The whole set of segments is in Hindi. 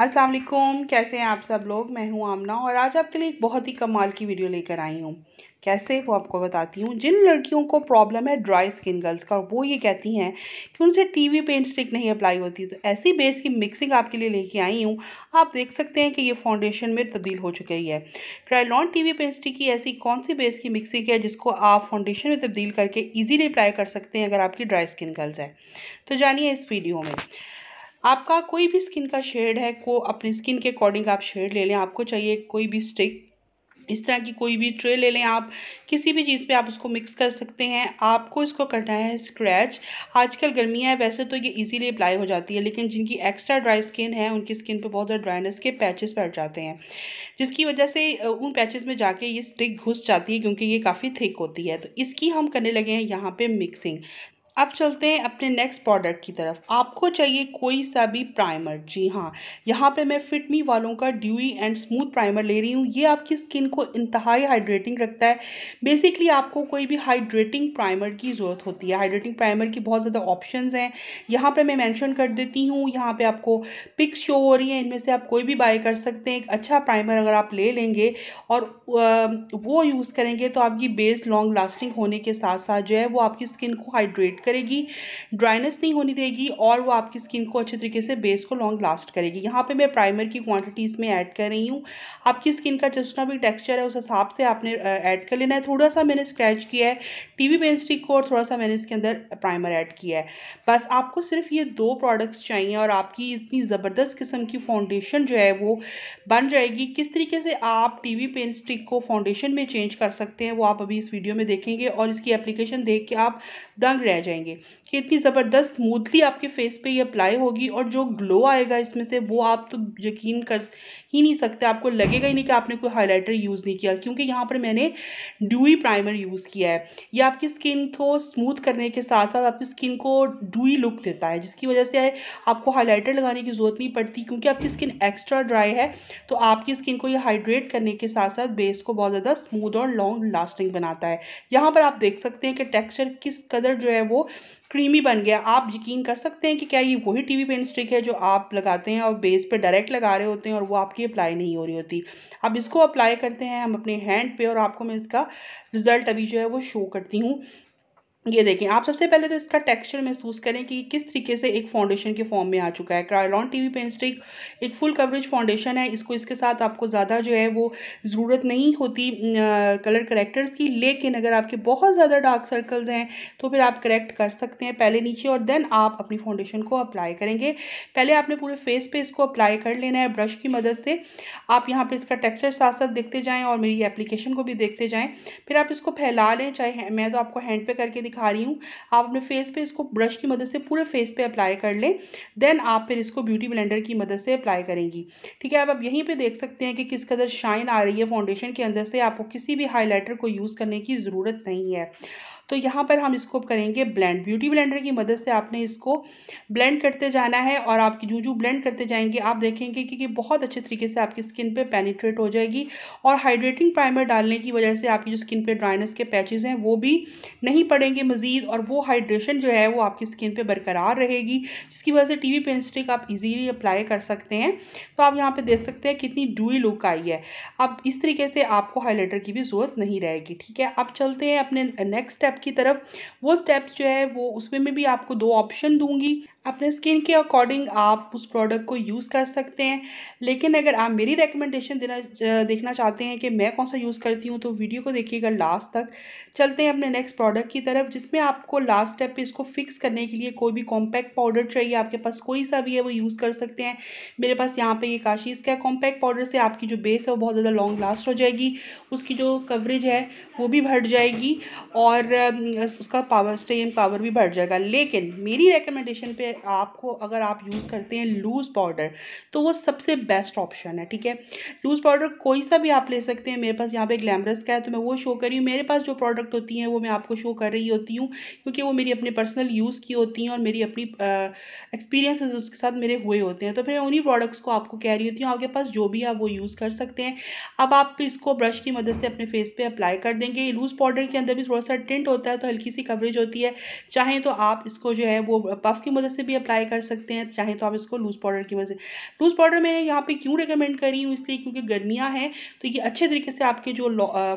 अस्सलाम वालेकुम, कैसे हैं आप सब लोग। मैं हूं आमना और आज आपके लिए एक बहुत ही कमाल की वीडियो लेकर आई हूं। कैसे वो आपको बताती हूँ। जिन लड़कियों को प्रॉब्लम है ड्राई स्किन गर्ल्स का, वो ये कहती हैं कि उनसे टीवी पेंट स्टिक नहीं अप्लाई होती, तो ऐसी बेस की मिक्सिंग आपके लिए लेके आई हूँ। आप देख सकते हैं कि ये फाउंडेशन में तब्दील हो चुकी है। क्रायोलॉन टीवी पेंट स्टिक की ऐसी कौन सी बेस की मिक्सिंग है जिसको आप फाउंडेशन में तब्दील करके ईजीली अप्लाई कर सकते हैं अगर आपकी ड्राई स्किन गर्ल्स है। तो जानिए इस वीडियो में। आपका कोई भी स्किन का शेड है, को अपनी स्किन के अकॉर्डिंग आप शेड ले लें। आपको चाहिए कोई भी स्टिक, इस तरह की कोई भी ट्रे ले लें, आप किसी भी चीज़ पे आप उसको मिक्स कर सकते हैं। आपको इसको करना है स्क्रैच। आजकल गर्मियाँ है, वैसे तो ये इजीली अप्लाई हो जाती है, लेकिन जिनकी एक्स्ट्रा ड्राई स्किन है उनकी स्किन पे बहुत ज़्यादा ड्राइनेस के पैचेस बैठ जाते हैं, जिसकी वजह से उन पैचेस में जाके ये स्टिक घुस जाती है क्योंकि ये काफ़ी थिक होती है। तो इसकी हम करने लगे हैं यहाँ पर मिक्सिंग। अब चलते हैं अपने नेक्स्ट प्रोडक्ट की तरफ। आपको चाहिए कोई सा भी प्राइमर। जी हाँ, यहाँ पे मैं फिट मी वालों का ड्यूई एंड स्मूथ प्राइमर ले रही हूँ। ये आपकी स्किन को इंतहाई हाइड्रेटिंग रखता है। बेसिकली आपको कोई भी हाइड्रेटिंग प्राइमर की ज़रूरत होती है। हाइड्रेटिंग प्राइमर की बहुत ज़्यादा ऑप्शंस हैं, यहाँ पर मैं मेंशन कर देती हूँ। यहाँ पर आपको पिक्स शो हो रही हैं, इनमें से आप कोई भी बाय कर सकते हैं। एक अच्छा प्राइमर अगर आप ले लेंगे और वो यूज़ करेंगे तो आपकी बेस लॉन्ग लास्टिंग होने के साथ साथ जो है वो आपकी स्किन को हाइड्रेट करेगी, ड्राइनेस नहीं होने देगी और वो आपकी स्किन को अच्छे तरीके से बेस को लॉन्ग लास्ट करेगी। यहाँ पे मैं प्राइमर की क्वांटिटीज़ में ऐड कर रही हूँ। आपकी स्किन का जितना भी टेक्सचर है उस हिसाब से आपने ऐड कर लेना है। थोड़ा सा मैंने स्क्रैच किया है टीवी पेंट स्टिक को और थोड़ा सा मैंने इसके अंदर प्राइमर ऐड किया है। बस आपको सिर्फ ये दो प्रोडक्ट्स चाहिए और आपकी इतनी ज़बरदस्त किस्म की फाउंडेशन जो है वो बन जाएगी। किस तरीके से आप टीवी पेंट स्टिक को फाउंडेशन में चेंज कर सकते हैं वो आप अभी इस वीडियो में देखेंगे और इसकी एप्लीकेशन देख के आप दंग रह जाएंगे कि इतनी ज़बरदस्त स्मूथली आपके फेस पे ये अप्लाई होगी और जो ग्लो आएगा इसमें से वो आप तो यकीन कर ही नहीं सकते। आपको लगेगा ही नहीं कि आपने कोई हाइलाइटर यूज़ नहीं किया, क्योंकि यहाँ पर मैंने ड्यूई प्राइमर यूज़ किया है। ये आपकी स्किन को स्मूथ करने के साथ साथ आपकी स्किन को ड्यूई लुक देता है, जिसकी वजह से आपको हाइलाइटर लगाने की ज़रूरत नहीं पड़ती, क्योंकि आपकी स्किन एक्स्ट्रा ड्राई है। तो आपकी स्किन को ये हाइड्रेट करने के साथ साथ बेस को बहुत ज़्यादा स्मूथ और लॉन्ग लास्टिंग बनाता है। यहाँ पर आप देख सकते हैं कि टेक्स्चर किस कदर जो है वो क्रीमी बन गया। आप यकीन कर सकते हैं कि क्या ये वही टीवी पेंट स्टिक है जो आप लगाते हैं और बेस पे डायरेक्ट लगा रहे होते हैं और वो आपकी अप्लाई नहीं हो रही होती। अब इसको अप्लाई करते हैं हम अपने हैंड पे और आपको मैं इसका रिज़ल्ट अभी जो है वो शो करती हूँ। ये देखें आप, सबसे पहले तो इसका टेक्सचर महसूस करें कि किस तरीके से एक फाउंडेशन के फॉर्म में आ चुका है। क्रायोलॉन टीवी पेंट स्टिक एक फुल कवरेज फाउंडेशन है। इसको इसके साथ आपको ज़्यादा जो है वो ज़रूरत नहीं होती कलर करेक्टर्स की, लेकिन अगर आपके बहुत ज़्यादा डार्क सर्कल्स हैं तो फिर आप करेक्ट कर सकते हैं पहले नीचे और देन आप अपनी फाउंडेशन को अप्लाई करेंगे। पहले आपने पूरे फेस पर इसको अप्लाई कर लेना है ब्रश की मदद से। आप यहाँ पर इसका टेक्स्चर साथ साथ देखते जाएँ और मेरी एप्लीकेशन को भी देखते जाएँ। फिर आप इसको फैला लें, चाहे मैं तो आपको हैंड पे करके दिखा रही हूँ, आप अपने फेस पे इसको ब्रश की मदद से पूरे फेस पे अप्लाई कर लें। देन आप फिर इसको ब्यूटी ब्लेंडर की मदद से अप्लाई करेंगी। ठीक है, अब आप यहीं पे देख सकते हैं कि किस कदर शाइन आ रही है फाउंडेशन के अंदर से। आपको किसी भी हाइलाइटर को यूज़ करने की ज़रूरत नहीं है। तो यहाँ पर हम इसको करेंगे ब्लेंड। ब्यूटी ब्लेंडर की मदद से आपने इसको ब्लेंड करते जाना है और आपकी जूजू ब्लेंड करते जाएंगे आप देखेंगे कि बहुत अच्छे तरीके से आपकी स्किन पे पेनिट्रेट हो जाएगी और हाइड्रेटिंग प्राइमर डालने की वजह से आपकी जो स्किन पे ड्राइनेस के पैचेस हैं वो भी नहीं पड़ेंगे मज़ीद और वो हाइड्रेशन जो है वो आपकी स्किन पर बरकरार रहेगी, जिसकी वजह से टीवी पेंट स्टिक आप इजीली अप्लाई कर सकते हैं। तो आप यहाँ पर देख सकते हैं कितनी ड्यूई लुक आई है। अब इस तरीके से आपको हाईलाइटर की भी ज़रूरत नहीं रहेगी। ठीक है, अब चलते हैं अपने नेक्स्ट स्टेप की तरफ। वो स्टेप्स जो है वो उसमें मैं भी आपको दो ऑप्शन दूंगी। अपने स्किन के अकॉर्डिंग आप उस प्रोडक्ट को यूज़ कर सकते हैं, लेकिन अगर आप मेरी रेकमेंडेशन देखना चाहते हैं कि मैं कौन सा यूज़ करती हूँ तो वीडियो को देखिएगा लास्ट तक। चलते हैं अपने नेक्स्ट प्रोडक्ट की तरफ, जिसमें आपको लास्ट स्टेप पे इसको फिक्स करने के लिए कोई भी कॉम्पैक्ट पाउडर चाहिए। आपके पास कोई सा भी है वो यूज़ कर सकते हैं। मेरे पास यहाँ पर ये काशीज़ का कॉम्पैक्ट पाउडर से आपकी जो बेस है वो बहुत ज़्यादा लॉन्ग लास्ट हो जाएगी, उसकी जो कवरेज है वो भी बढ़ जाएगी और उसका पावर स्ट्रेन पावर भी बढ़ जाएगा। लेकिन मेरी रेकमेंडेशन पे आपको, अगर आप यूज़ करते हैं लूज़ पाउडर तो वो सबसे बेस्ट ऑप्शन है। ठीक है, लूज़ पाउडर कोई सा भी आप ले सकते हैं। मेरे पास यहाँ पे ग्लैमरस का है तो मैं वो शो कर रही हूँ। मेरे पास जो प्रोडक्ट होती हैं वो मैं आपको शो कर रही होती हूँ क्योंकि वो मेरी अपने पर्सनल यूज़ की होती हैं और मेरी अपनी एक्सपीरियंसेस उसके साथ मेरे हुए होते हैं, तो फिर मैं उन्हीं प्रोडक्ट्स को आपको कह रही होती हूँ। आपके पास जो भी आप वो यूज़ कर सकते हैं। अब आप इसको ब्रश की मदद से अपने फेस पर अप्लाई कर देंगे। लूज़ पाउडर के अंदर भी थोड़ा सा टिंट होता है तो हल्की सी कवरेज होती है, चाहें तो आप इसको जो है वो पफ की मदद से से भी अप्लाई कर सकते हैं, चाहे तो आप इसको लूज़ पाउडर की वजह से। लूज़ पाउडर मैंने यहाँ पे क्यों रिकमेंड कर रही हूँ, इसलिए क्योंकि गर्मियाँ हैं तो ये अच्छे तरीके से आपके जो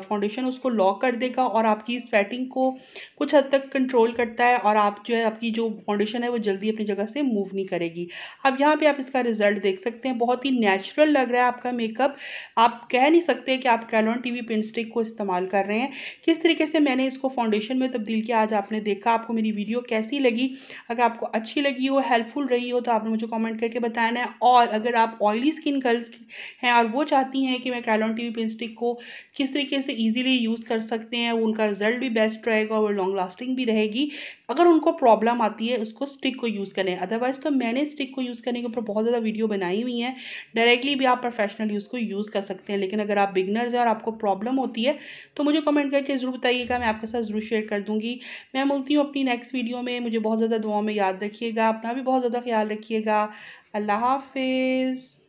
फाउंडेशन उसको लॉक कर देगा और आपकी स्वेटिंग को कुछ हद तक कंट्रोल करता है और आप जो है आपकी जो फाउंडेशन है वो जल्दी अपनी जगह से मूव नहीं करेगी। अब यहाँ पर आप इसका रिजल्ट देख सकते हैं, बहुत ही नेचुरल लग रहा है आपका मेकअप। आप कह नहीं सकते कि आप Kryolan टीवी पेंट स्टिक को इस्तेमाल कर रहे हैं। किस तरीके से मैंने इसको फाउंडेशन में तब्दील किया आज आपने देखा। आपको मेरी वीडियो कैसी लगी? अगर आपको अच्छी लगी हो, हेल्पफुल रही हो तो आपने मुझे कमेंट करके बताना है। और अगर आप ऑयली स्किन गर्ल्स हैं और वो चाहती हैं कि मैं Kryolan टीवी पेंट स्टिक को किस तरीके से ईजिली यूज़ कर सकते हैं, उनका रिजल्ट भी बेस्ट रहेगा और लॉन्ग लास्टिंग भी रहेगी। अगर उनको प्रॉब्लम आती है उसको स्टिक को यूज़ करें, अदरवाइज़ तो मैंने स्टिक को यूज़ करने के ऊपर बहुत ज़्यादा वीडियो बनाई हुई हैं। डायरेक्टली भी आप प्रोफेशनल यूज़ को यूज़ कर सकते हैं, लेकिन अगर आप बिगनर्स हैं और आपको प्रॉब्लम होती है तो मुझे कमेंट करके ज़रूर बताइएगा, मैं आपके साथ ज़रूर शेयर कर दूँगी। मैं मिलती हूँ अपनी नेक्स्ट वीडियो में। मुझे बहुत ज़्यादा दुआओं में याद रखिएगा, अपना भी बहुत ज़्यादा ख्याल रखिएगा। अल्लाह हाफिज़।